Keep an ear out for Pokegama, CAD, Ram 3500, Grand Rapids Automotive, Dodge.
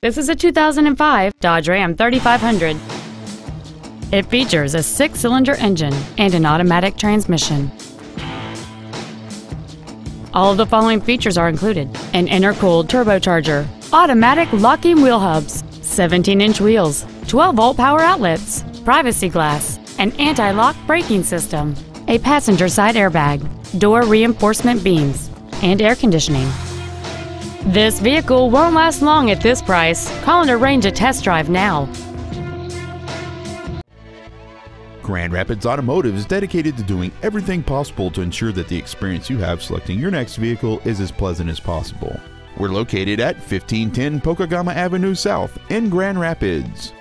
This is a 2005 Dodge Ram 3500. It features a 6-cylinder engine and an automatic transmission. All of the following features are included: an intercooled turbocharger, automatic locking wheel hubs, 17-inch wheels, 12-volt power outlets, privacy glass, an anti-lock braking system, a passenger side airbag, door reinforcement beams, and air conditioning. This vehicle won't last long at this price. Call and arrange a test drive now. Grand Rapids Automotive is dedicated to doing everything possible to ensure that the experience you have selecting your next vehicle is as pleasant as possible. We're located at 1510 Pokegama Avenue South in Grand Rapids.